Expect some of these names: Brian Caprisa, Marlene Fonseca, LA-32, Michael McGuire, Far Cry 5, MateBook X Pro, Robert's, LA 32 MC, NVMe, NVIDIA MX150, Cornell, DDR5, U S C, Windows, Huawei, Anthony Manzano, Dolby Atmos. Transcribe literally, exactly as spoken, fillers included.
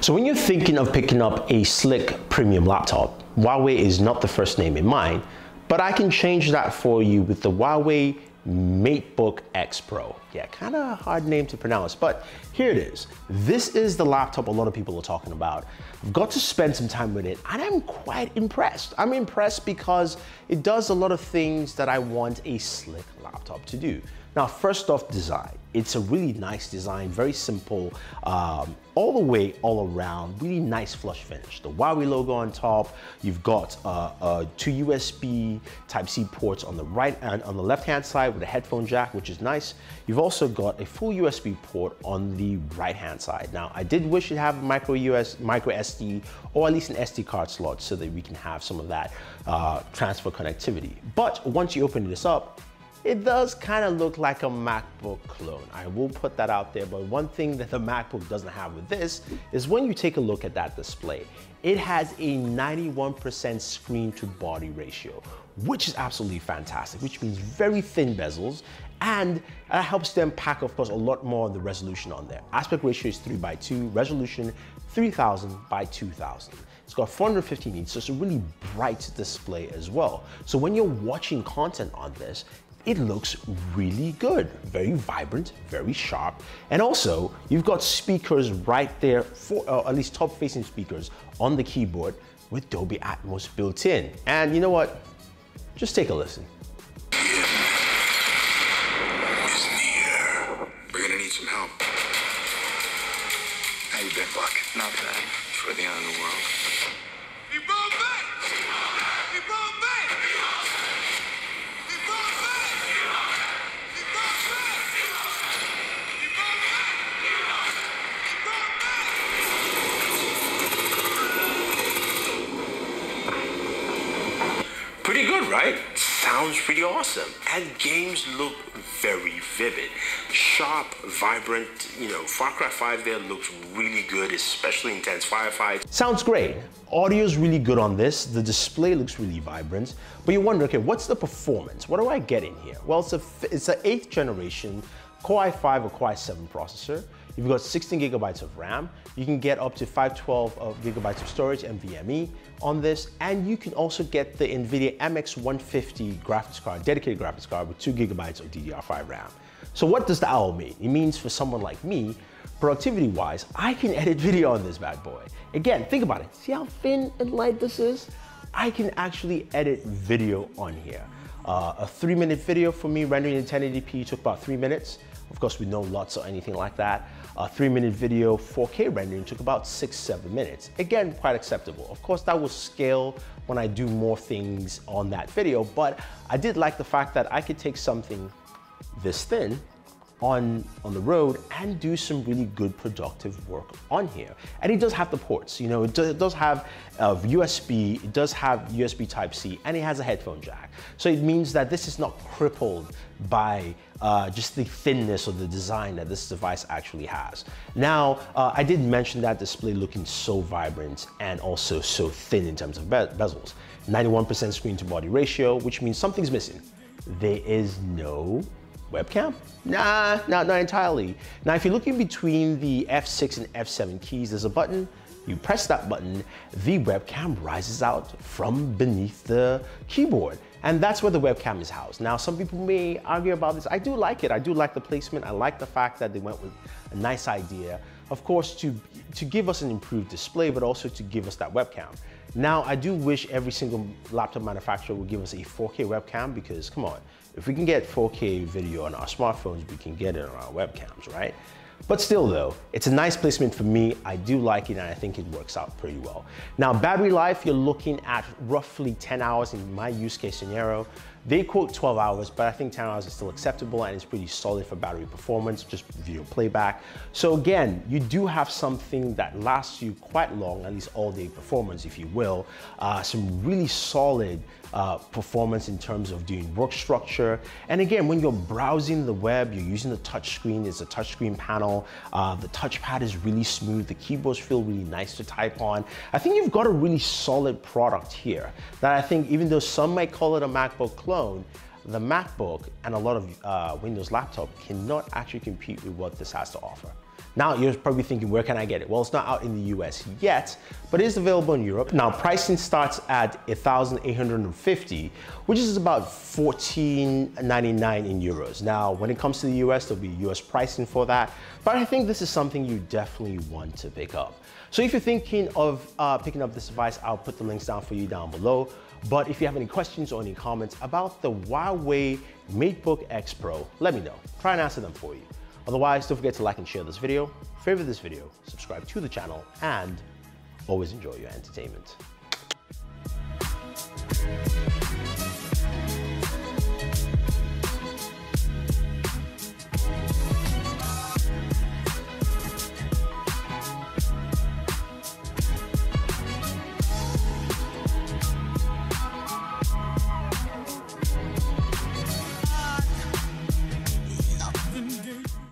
So when you're thinking of picking up a slick premium laptop, Huawei is not the first name in mind, but I can change that for you with the Huawei MateBook X Pro. Yeah, kind of a hard name to pronounce, but here it is. This is the laptop a lot of people are talking about. I've got to spend some time with it, and I'm quite impressed. I'm impressed because it does a lot of things that I want a slick laptop to do. Now, first off, design. It's a really nice design, very simple, um, all the way, all around, really nice flush finish. The Huawei logo on top, you've got uh, uh, two U S B Type-C ports on the right and on the left-hand side with a headphone jack, which is nice. You've also got a full U S B port on the right-hand side. Now, I did wish you'd have a micro, U S, micro S D or at least an S D card slot so that we can have some of that uh, transfer connectivity. But once you open this up, it does kind of look like a MacBook clone. I will put that out there, but one thing that the MacBook doesn't have with this is when you take a look at that display, it has a ninety-one percent screen to body ratio, which is absolutely fantastic, which means very thin bezels, and that helps them pack, of course, a lot more on the resolution on there. Aspect ratio is three by two, resolution three thousand by two thousand. It's got four hundred fifteen nits, so it's a really bright display as well. So when you're watching content on this, it looks really good, very vibrant, very sharp. And also, you've got speakers right there, for, uh, at least top-facing speakers on the keyboard with Dolby Atmos built in. And you know what? Just take a listen. We're gonna need some help. How you been, Buck? Not bad for the end of the world. He brought back! He brought back! He brought back! He brought back! He brought back! He brought back! Pretty good, right? Sounds pretty awesome. And games look very vivid. Sharp, vibrant, you know, Far Cry five there looks really good, especially intense firefights. Sounds great. Audio's really good on this. The display looks really vibrant. But you wonder, okay, what's the performance? What do I get in here? Well, it's a it's an eighth generation Core i five or Core i seven processor. You've got sixteen gigabytes of RAM. You can get up to five hundred twelve gigabytes of storage, NVMe, on this. And you can also get the NVIDIA M X one fifty graphics card, dedicated graphics card with two gigabytes of D D R five RAM. So what does that all mean? It means for someone like me, productivity-wise, I can edit video on this bad boy. Again, think about it. See how thin and light this is? I can actually edit video on here. Uh, a three minute video for me, rendering in ten eighty p took about three minutes. Of course, with no LUTs or anything like that. A three minute video, four K rendering took about six, seven minutes. Again, quite acceptable. Of course, that will scale when I do more things on that video, but I did like the fact that I could take something this thin on, on the road and do some really good productive work on here. And it does have the ports, you know, it, do, it does have uh, U S B, it does have U S B Type-C, and it has a headphone jack. So it means that this is not crippled by uh, just the thinness or the design that this device actually has. Now, uh, I did mention that display looking so vibrant and also so thin in terms of be bezels. ninety-one percent screen to body ratio, which means something's missing. There is no webcam? Nah, not, not entirely. Now, if you're looking between the F six and F seven keys, there's a button. You press that button, the webcam rises out from beneath the keyboard. And that's where the webcam is housed. Now, some people may argue about this. I do like it. I do like the placement. I like the fact that they went with a nice idea, of course, to, to give us an improved display, but also to give us that webcam. Now, I do wish every single laptop manufacturer would give us a four K webcam because, come on, if we can get four K video on our smartphones, we can get it on our webcams, right? But still though, it's a nice placement for me. I do like it and I think it works out pretty well. Now, battery life, you're looking at roughly ten hours in my use case scenario. They quote twelve hours, but I think ten hours is still acceptable and it's pretty solid for battery performance, just video playback. So again, you do have something that lasts you quite long, at least all day performance, if you will. Uh, some really solid uh, performance in terms of doing work structure. And again, when you're browsing the web, you're using the touchscreen, there's a touchscreen panel. Uh, the touchpad is really smooth. The keyboards feel really nice to type on. I think you've got a really solid product here that I think, even though some might call it a MacBook clone, the MacBook and a lot of uh, Windows laptop cannot actually compete with what this has to offer. Now you're probably thinking, where can I get it? Well, it's not out in the U S yet, but it is available in Europe. Now pricing starts at one thousand eight hundred fifty, which is about fourteen ninety-nine in euros. Now, when it comes to the U S, there'll be U S pricing for that, but I think this is something you definitely want to pick up. So if you're thinking of uh, picking up this device, I'll put the links down for you down below. But if you have any questions or any comments about the Huawei MateBook X Pro, let me know. Try and answer them for you. Otherwise, don't forget to like and share this video, favorite this video, subscribe to the channel, and always enjoy your entertainment.